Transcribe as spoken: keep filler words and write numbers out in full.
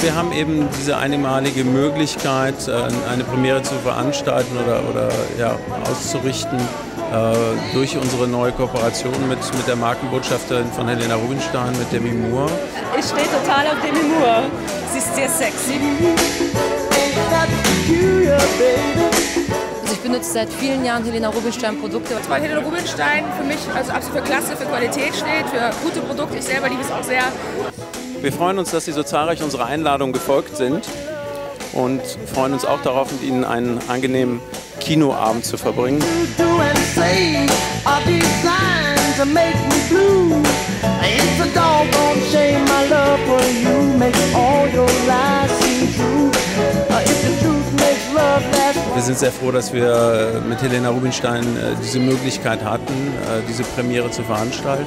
Wir haben eben diese einmalige Möglichkeit, eine Premiere zu veranstalten oder, oder ja, auszurichten äh, durch unsere neue Kooperation mit, mit der Markenbotschafterin von Helena Rubinstein, mit Demi Moore. Ich stehe total auf Demi Moore. Sie ist sehr sexy. Also ich benutze seit vielen Jahren Helena Rubinstein Produkte. Weil Helena Rubinstein für mich also absolut für Klasse, für Qualität steht, für gute Produkte. Ich selber liebe es auch sehr. Wir freuen uns, dass Sie so zahlreich unserer Einladung gefolgt sind und freuen uns auch darauf, mit Ihnen einen angenehmen Kinoabend zu verbringen. Wir sind sehr froh, dass wir mit Helena Rubinstein diese Möglichkeit hatten, diese Premiere zu veranstalten.